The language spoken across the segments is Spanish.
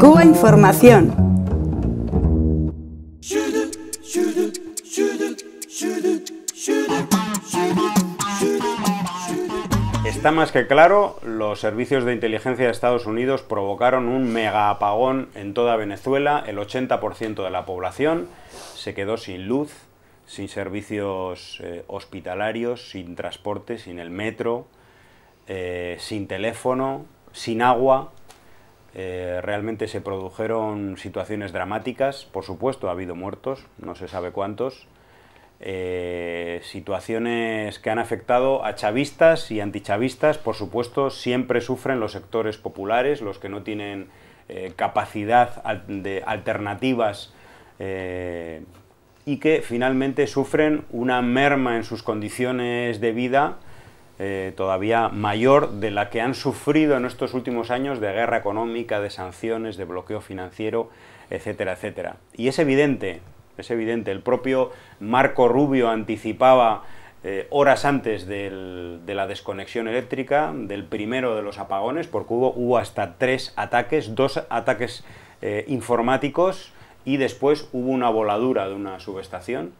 Cuba Información. Está más que claro, los servicios de inteligencia de Estados Unidos provocaron un mega apagón en toda Venezuela, el 80% de la población se quedó sin luz, sin servicios hospitalarios, sin transporte, sin el metro, sin teléfono, sin agua. Realmente se produjeron situaciones dramáticas, por supuesto ha habido muertos, no se sabe cuántos, situaciones que han afectado a chavistas y antichavistas, por supuesto siempre sufren los sectores populares, los que no tienen capacidad de alternativas y que finalmente sufren una merma en sus condiciones de vida todavía mayor de la que han sufrido en estos últimos años de guerra económica, de sanciones, de bloqueo financiero, etcétera, etcétera. Y es evidente, el propio Marco Rubio anticipaba horas antes de la desconexión eléctrica, del primero de los apagones, porque hubo hasta 3 ataques, 2 ataques informáticos y después hubo una voladura de una subestación.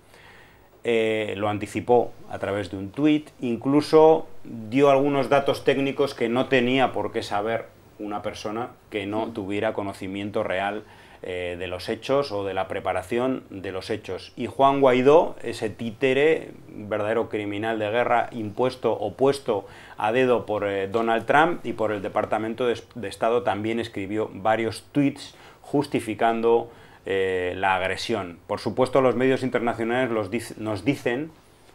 Lo anticipó a través de un tuit, incluso dio algunos datos técnicos que no tenía por qué saber una persona que no tuviera conocimiento real de los hechos o de la preparación de los hechos. Y Juan Guaidó, ese títere, verdadero criminal de guerra impuesto o puesto a dedo por Donald Trump y por el Departamento de Estado, también escribió varios tuits justificando la agresión. Por supuesto, los medios internacionales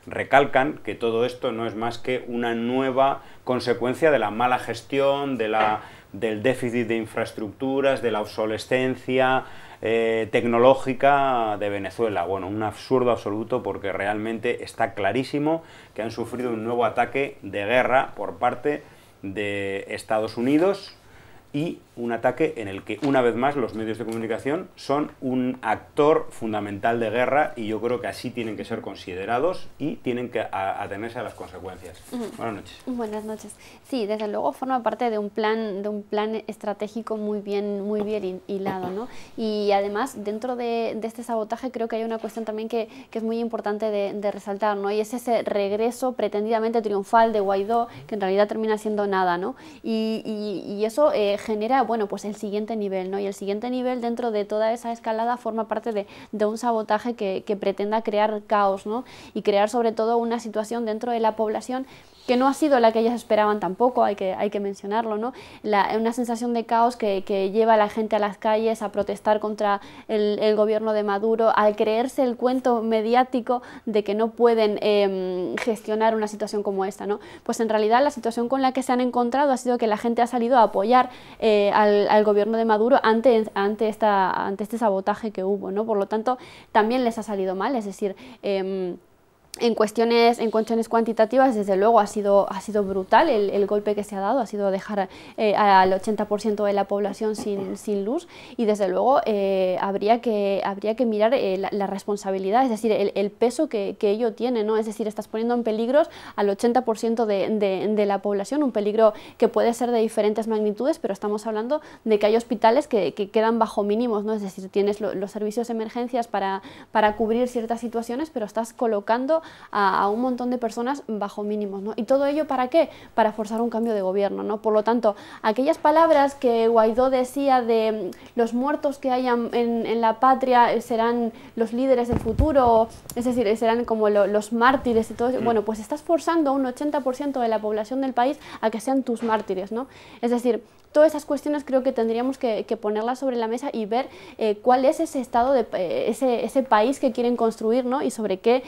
recalcan que todo esto no es más que una nueva consecuencia de la mala gestión, del déficit de infraestructuras, de la obsolescencia tecnológica de Venezuela. Bueno, un absurdo absoluto porque realmente está clarísimo que han sufrido un nuevo ataque de guerra por parte de Estados Unidos, y un ataque en el que, una vez más, los medios de comunicación son un actor fundamental de guerra y yo creo que así tienen que ser considerados y tienen que atenerse a las consecuencias. Buenas noches. Buenas noches. Sí, desde luego forma parte de un plan estratégico muy bien hilado, ¿no? Y además, dentro de este sabotaje creo que hay una cuestión también que es muy importante de resaltar, ¿no? Y es ese regreso pretendidamente triunfal de Guaidó, que en realidad termina siendo nada, ¿no? Y eso genera, bueno, pues el siguiente nivel, ¿no? Y el siguiente nivel dentro de toda esa escalada forma parte de un sabotaje que pretenda crear caos, ¿no? Y crear sobre todo una situación dentro de la población que no ha sido la que ellas esperaban tampoco, hay que mencionarlo, ¿no? Una sensación de caos que lleva a la gente a las calles a protestar contra el gobierno de Maduro, al creerse el cuento mediático de que no pueden gestionar una situación como esta, ¿no? Pues en realidad la situación con la que se han encontrado ha sido que la gente ha salido a apoyar al gobierno de Maduro ante este sabotaje que hubo, ¿no? Por lo tanto, también les ha salido mal, es decir, en cuestiones cuantitativas, desde luego, ha sido brutal el golpe que se ha dado, ha sido dejar al 80% de la población sin luz, y desde luego habría que mirar la responsabilidad, es decir, el peso que ello tiene, ¿no? Es decir, estás poniendo en peligros al 80% de la población, un peligro que puede ser de diferentes magnitudes, pero estamos hablando de que hay hospitales que quedan bajo mínimos, ¿no? Es decir, tienes los servicios de emergencias para cubrir ciertas situaciones, pero estás colocando a un montón de personas bajo mínimos, ¿no? ¿Y todo ello para qué? Para forzar un cambio de gobierno, ¿no? Por lo tanto, aquellas palabras que Guaidó decía de los muertos que hayan en la patria serán los líderes del futuro, es decir, serán como los mártires y todo eso, bueno, pues estás forzando a un 80% de la población del país a que sean tus mártires, ¿no? Es decir, todas esas cuestiones creo que tendríamos que ponerlas sobre la mesa y ver cuál es ese estado, ese país que quieren construir, ¿no? Y sobre qué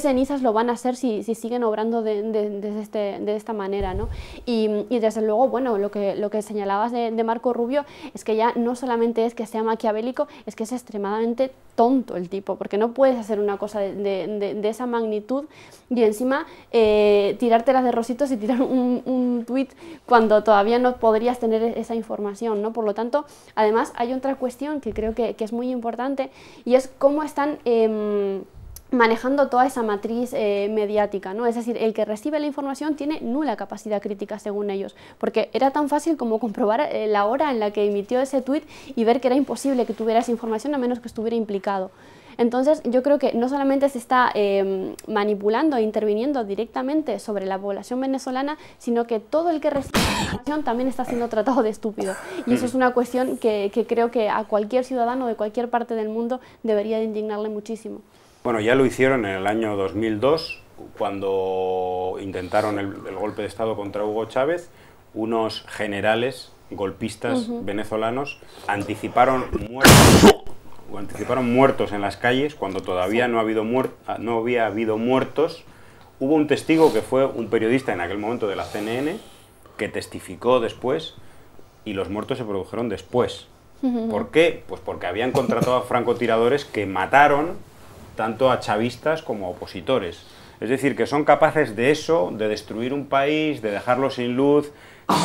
cenizas lo van a hacer si siguen obrando de esta manera, ¿no? Y desde luego, bueno, lo que señalabas de Marco Rubio es que ya no solamente es que sea maquiavélico, es que es extremadamente tonto el tipo, porque no puedes hacer una cosa de esa magnitud y encima tirártelas de rositos y tirar un tuit cuando todavía no podrías tener esa información, ¿no? Por lo tanto, además hay otra cuestión que creo que es muy importante y es cómo están manejando toda esa matriz mediática, ¿no? Es decir, el que recibe la información tiene nula capacidad crítica, según ellos, porque era tan fácil como comprobar la hora en la que emitió ese tuit y ver que era imposible que tuviera esa información a menos que estuviera implicado. Entonces, yo creo que no solamente se está manipulando e interviniendo directamente sobre la población venezolana, sino que todo el que recibe la información también está siendo tratado de estúpido. Y eso es una cuestión que creo que a cualquier ciudadano de cualquier parte del mundo debería de indignarle muchísimo. Bueno, ya lo hicieron en el año 2002, cuando intentaron el golpe de Estado contra Hugo Chávez. Unos generales golpistas venezolanos anticiparon muertos en las calles cuando todavía no había habido muertos. Hubo un testigo que fue un periodista en aquel momento de la CNN que testificó después y los muertos se produjeron después. ¿Por qué? Pues porque habían contratado a francotiradores que mataron tanto a chavistas como a opositores. Es decir, que son capaces de eso, de destruir un país, de dejarlo sin luz,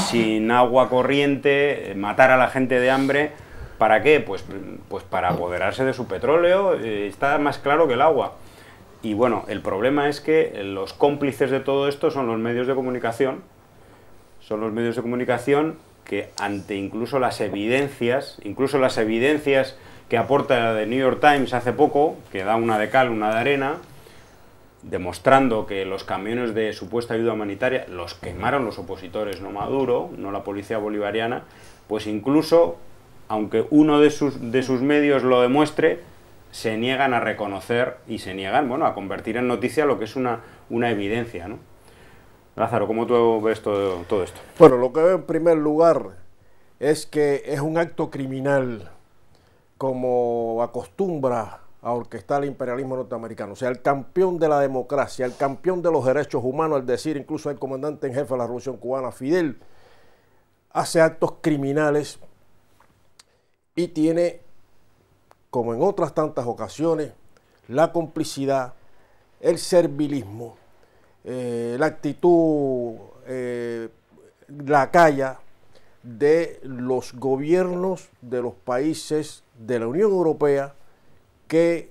sin agua corriente, matar a la gente de hambre. ¿Para qué? Pues para apoderarse de su petróleo, está más claro que el agua. Y bueno, el problema es que los cómplices de todo esto son los medios de comunicación, que ante incluso las evidencias que aporta The New York Times hace poco, que da una de cal, una de arena, demostrando que los camiones de supuesta ayuda humanitaria los quemaron los opositores, no Maduro, no la policía bolivariana, pues incluso, aunque uno de sus medios lo demuestre, se niegan a reconocer y se niegan, bueno, a convertir en noticia lo que es una evidencia, ¿no? Lázaro, ¿cómo tú ves todo esto? Bueno, lo que veo en primer lugar es que es un acto criminal, como acostumbra a orquestar el imperialismo norteamericano. O sea, el campeón de la democracia, el campeón de los derechos humanos, al decir incluso el comandante en jefe de la Revolución Cubana, Fidel, hace actos criminales y tiene, como en otras tantas ocasiones, la complicidad, el servilismo, la actitud, la calla de los gobiernos de los países de la Unión Europea que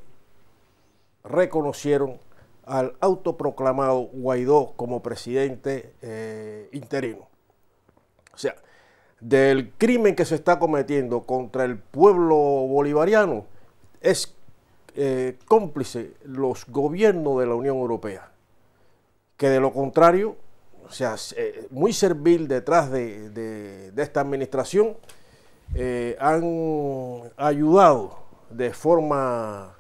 reconocieron al autoproclamado Guaidó como presidente interino. O sea, del crimen que se está cometiendo contra el pueblo bolivariano es cómplice los gobiernos de la Unión Europea, que de lo contrario, o sea, muy servil detrás de esta administración, han ayudado de forma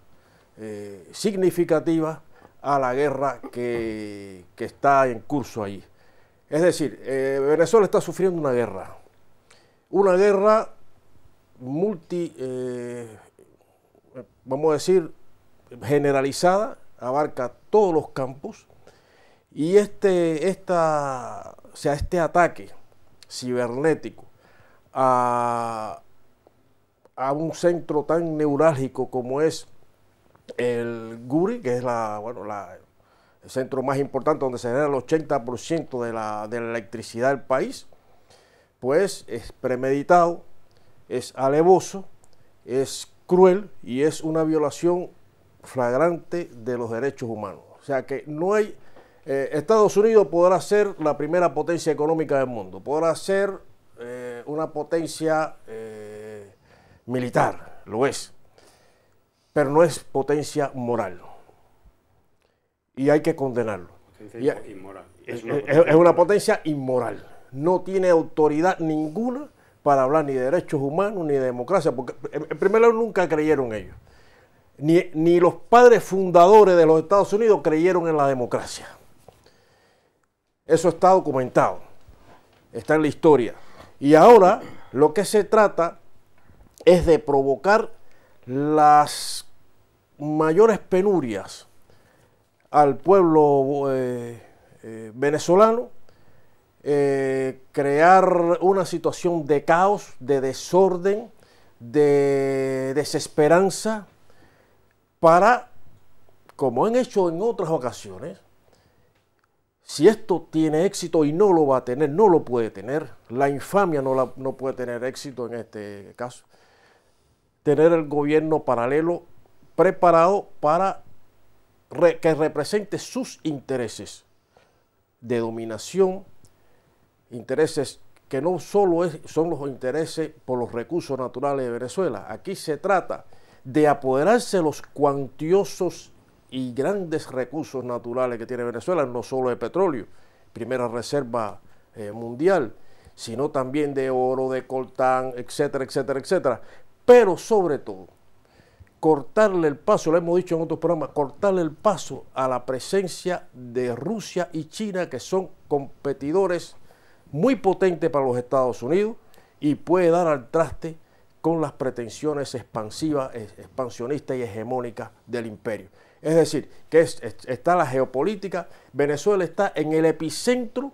significativa a la guerra que está en curso allí. Es decir, Venezuela está sufriendo una guerra. Una guerra vamos a decir, generalizada, abarca todos los campos, y este ataque cibernético a un centro tan neurálgico como es el Guri, que es el centro más importante donde se genera el 80% de la electricidad del país, pues es premeditado, es alevoso, es cruel y es una violación flagrante de los derechos humanos. O sea que no hay... Estados Unidos podrá ser la primera potencia económica del mundo, podrá ser una potencia militar, lo es, pero no es potencia moral. Y hay que condenarlo. Potencia inmoral. Es una potencia inmoral. No tiene autoridad ninguna para hablar ni de derechos humanos ni de democracia, porque en primer lugar nunca creyeron ellos. Ni los padres fundadores de los Estados Unidos creyeron en la democracia. Eso está documentado, está en la historia. Y ahora lo que se trata es de provocar las mayores penurias al pueblo venezolano, crear una situación de caos, de desorden, de desesperanza, para, como han hecho en otras ocasiones, si esto tiene éxito, y no lo va a tener, no lo puede tener, la infamia no puede tener éxito en este caso, tener el gobierno paralelo preparado para que represente sus intereses de dominación, intereses que no solo son los intereses por los recursos naturales de Venezuela. Aquí se trata de apoderarse los cuantiosos y grandes recursos naturales que tiene Venezuela, no solo de petróleo, primera reserva mundial, sino también de oro, de coltán, etcétera, etcétera, etcétera. Pero sobre todo, cortarle el paso, lo hemos dicho en otros programas, cortarle el paso a la presencia de Rusia y China, que son competidores muy potentes para los Estados Unidos y puede dar al traste con las pretensiones expansivas, expansionistas y hegemónicas del imperio. Es decir, que está la geopolítica, Venezuela está en el epicentro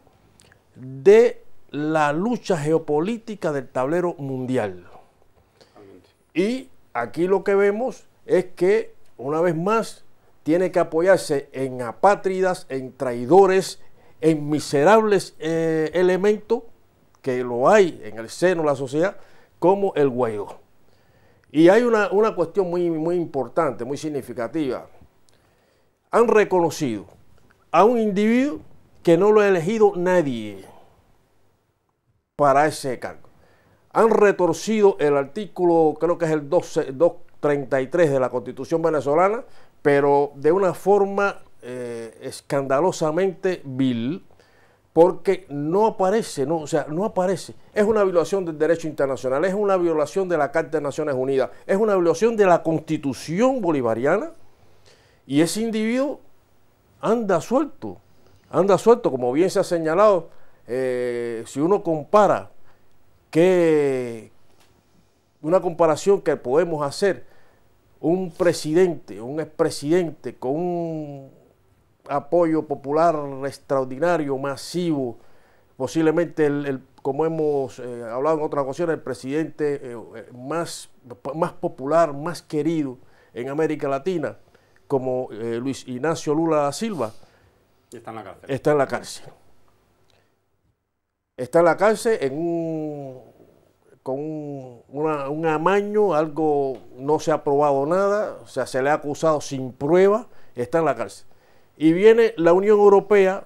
de la lucha geopolítica del tablero mundial. Y aquí lo que vemos es que, una vez más, tiene que apoyarse en apátridas, en traidores, en miserables elementos que lo hay en el seno de la sociedad, como el Guaidó. Y hay una cuestión muy importante, muy significativa. Han reconocido a un individuo que no lo ha elegido nadie para ese cargo. Han retorcido el artículo, creo que es el 233 de la Constitución venezolana, pero de una forma escandalosamente vil, porque no aparece, no aparece. Es una violación del derecho internacional, es una violación de la Carta de Naciones Unidas, es una violación de la Constitución bolivariana, y ese individuo anda suelto, como bien se ha señalado, si uno compara, que una comparación que podemos hacer, un presidente, un expresidente con un apoyo popular extraordinario, masivo, posiblemente, como hemos hablado en otras ocasiones, el presidente más popular, más querido en América Latina, como Luis Ignacio Lula da Silva, está en la cárcel. Está en la cárcel con un amaño, algo, no se ha probado nada, o sea, se le ha acusado sin prueba, está en la cárcel. Y viene la Unión Europea,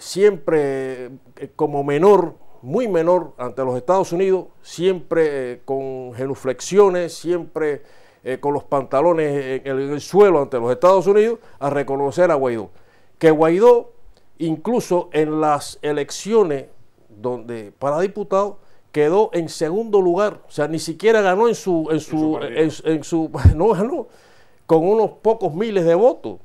siempre como menor, muy menor ante los Estados Unidos, siempre con genuflexiones, siempre con los pantalones en el suelo ante los Estados Unidos, a reconocer a Guaidó. Que Guaidó, incluso en las elecciones para diputado, quedó en segundo lugar. O sea, ni siquiera ganó en su, con unos pocos miles de votos.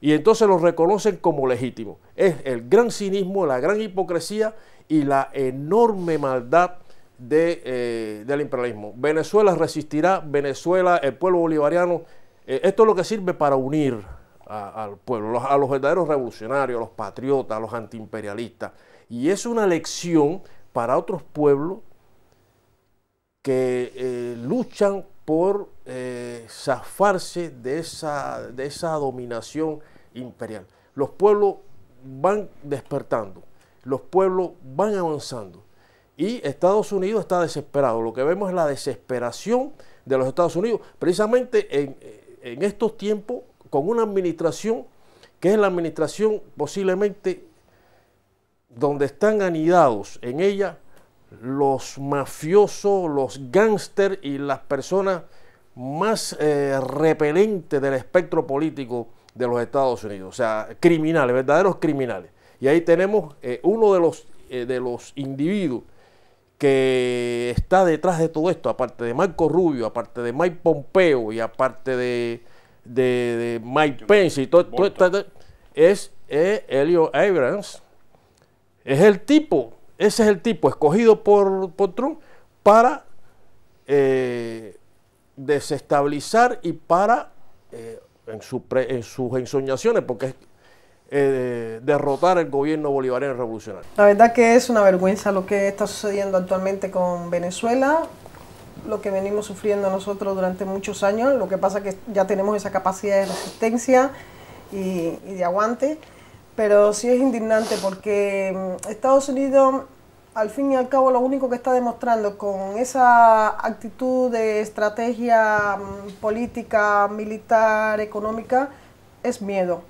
Y entonces lo reconocen como legítimo. Es el gran cinismo, la gran hipocresía y la enorme maldad del imperialismo. Venezuela resistirá, Venezuela, el pueblo bolivariano. Esto es lo que sirve para unir al pueblo, a los verdaderos revolucionarios, a los patriotas, a los antiimperialistas. Y es una lección para otros pueblos que luchan por zafarse de esa dominación imperial. Los pueblos van despertando, los pueblos van avanzando. Y Estados Unidos está desesperado. Lo que vemos es la desesperación de los Estados Unidos, precisamente en estos tiempos, con una administración que es la administración posiblemente donde están anidados en ella los mafiosos, los gángsters y las personas más repelentes del espectro político de los Estados Unidos, o sea, criminales, verdaderos criminales. Y ahí tenemos uno de los individuos que está detrás de todo esto, aparte de Marco Rubio, aparte de Mike Pompeo y aparte de Mike Pence y todo es Elliot Abrams. Es el tipo, ese es el tipo escogido por Trump para desestabilizar y para en sus ensoñaciones, porque es derrotar el gobierno bolivariano revolucionario. La verdad que es una vergüenza lo que está sucediendo actualmente con Venezuela, lo que venimos sufriendo nosotros durante muchos años. Lo que pasa es que ya tenemos esa capacidad de resistencia y de aguante, pero sí es indignante porque Estados Unidos al fin y al cabo lo único que está demostrando con esa actitud de estrategia política, militar, económica, es miedo.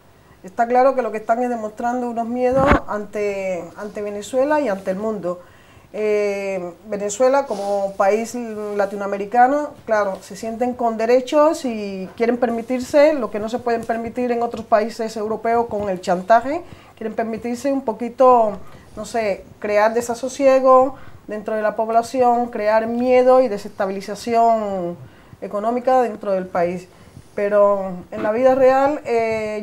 Está claro que lo que están es demostrando unos miedos ante Venezuela y ante el mundo. Venezuela como país latinoamericano, claro, se sienten con derechos y quieren permitirse lo que no se pueden permitir en otros países europeos con el chantaje, quieren permitirse un poquito, no sé, crear desasosiego dentro de la población, crear miedo y desestabilización económica dentro del país. Pero en la vida real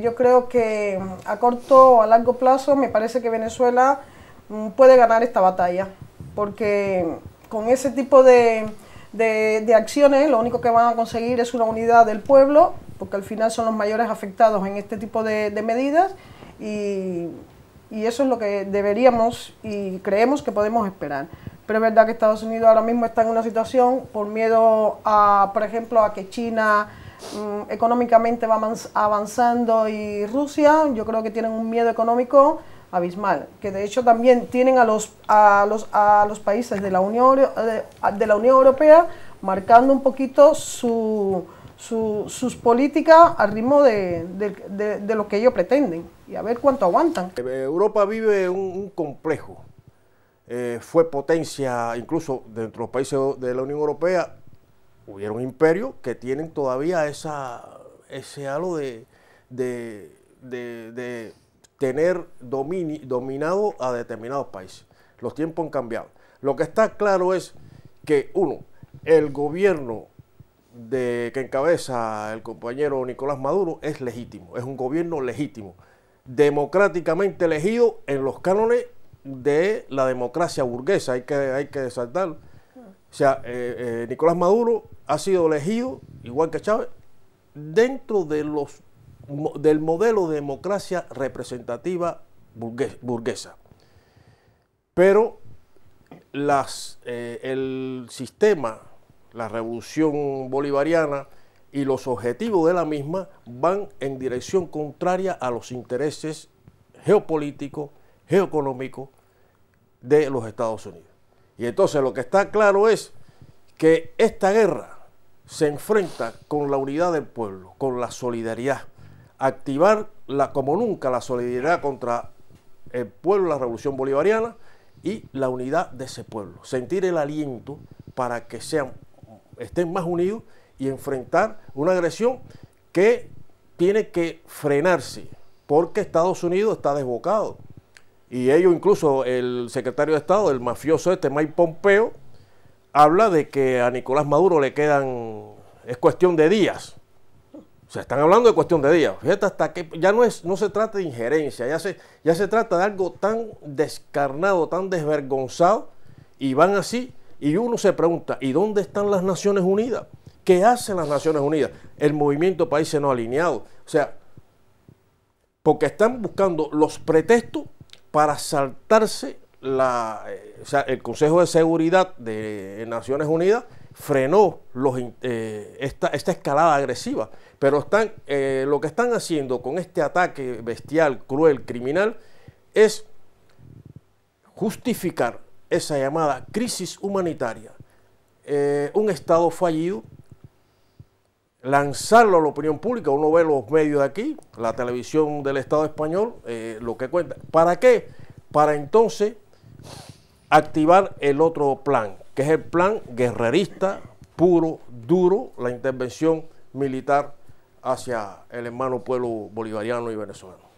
yo creo que a corto o a largo plazo me parece que Venezuela puede ganar esta batalla, porque con ese tipo de acciones lo único que van a conseguir es una unidad del pueblo, porque al final son los mayores afectados en este tipo de medidas, y eso es lo que deberíamos y creemos que podemos esperar. Pero es verdad que Estados Unidos ahora mismo está en una situación por miedo a, por ejemplo, a que China económicamente va avanzando y Rusia, yo creo que tienen un miedo económico abismal, que de hecho también tienen a los países de la Unión Europea marcando un poquito sus políticas al ritmo de lo que ellos pretenden, y a ver cuánto aguantan. Europa vive un complejo, fue potencia incluso dentro de los países de la Unión Europea, hubieron imperios que tienen todavía ese halo de tener dominado a determinados países. Los tiempos han cambiado. Lo que está claro es que, uno, el gobierno que encabeza el compañero Nicolás Maduro es legítimo, es un gobierno legítimo, democráticamente elegido en los cánones de la democracia burguesa, hay que resaltarlo. O sea, Nicolás Maduro ha sido elegido, igual que Chávez, dentro de del modelo de democracia representativa burguesa. Pero el sistema, la revolución bolivariana y los objetivos de la misma van en dirección contraria a los intereses geopolíticos, geoeconómicos de los Estados Unidos. Y entonces lo que está claro es que esta guerra se enfrenta con la unidad del pueblo, con la solidaridad. Activar como nunca la solidaridad contra el pueblo, la revolución bolivariana y la unidad de ese pueblo. Sentir el aliento para que estén más unidos y enfrentar una agresión que tiene que frenarse porque Estados Unidos está desbocado. Y ellos, incluso el secretario de Estado, el mafioso Mike Pompeo, habla de que a Nicolás Maduro le quedan, es cuestión de días. O sea, están hablando de cuestión de días. Fíjate hasta que ya no se trata de injerencia, ya se trata de algo tan descarnado, tan desvergonzado, y van así, y uno se pregunta, ¿y dónde están las Naciones Unidas? ¿Qué hacen las Naciones Unidas? El movimiento Países No Alineados. O sea, porque están buscando los pretextos para saltarse el Consejo de Seguridad de Naciones Unidas. Frenó esta escalada agresiva, pero lo que están haciendo con este ataque bestial, cruel, criminal, es justificar esa llamada crisis humanitaria, un Estado fallido, lanzarlo a la opinión pública. Uno ve los medios de aquí, la televisión del Estado español, lo que cuenta. ¿Para qué? Para entonces activar el otro plan, que es el plan guerrerista, puro, duro, la intervención militar hacia el hermano pueblo bolivariano y venezolano.